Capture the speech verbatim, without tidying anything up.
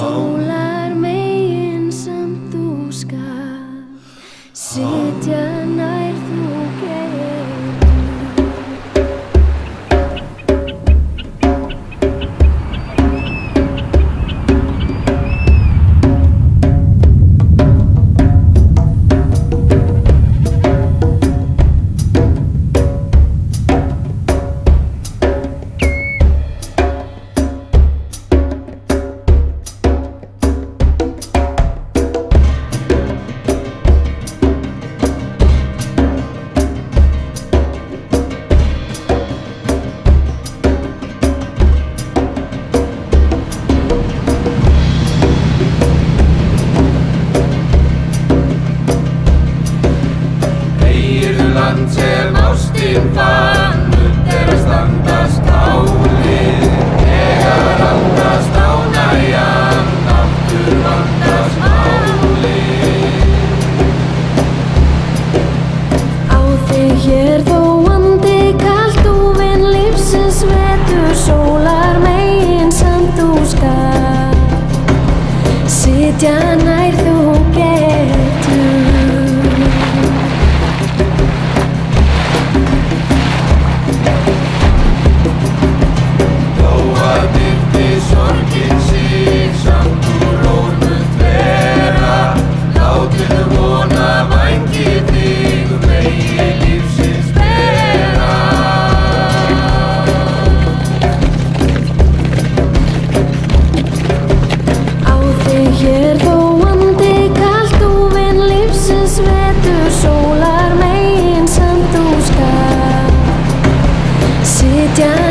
Solar melyen sem tuskar, sitja nær þú sólar megin sem þú skalt sitja.